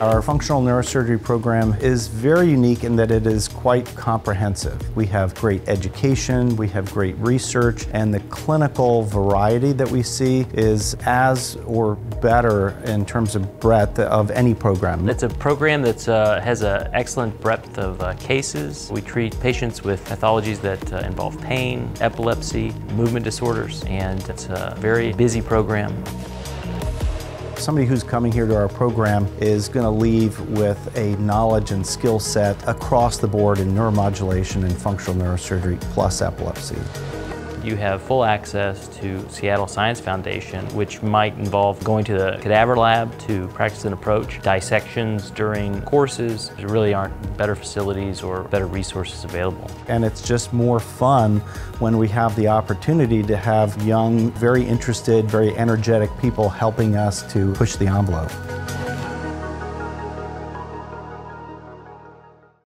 Our functional neurosurgery program is very unique in that it is quite comprehensive. We have great education, we have great research, and the clinical variety that we see is as or better in terms of breadth of any program. It's a program that has an excellent breadth of cases. We treat patients with pathologies that involve pain, epilepsy, movement disorders, and it's a very busy program. Somebody who's coming here to our program is going to leave with a knowledge and skill set across the board in neuromodulation and functional neurosurgery plus epilepsy. You have full access to Seattle Science Foundation, which might involve going to the cadaver lab to practice an approach, dissections during courses. There really aren't better facilities or better resources available. And it's just more fun when we have the opportunity to have young, very interested, very energetic people helping us to push the envelope.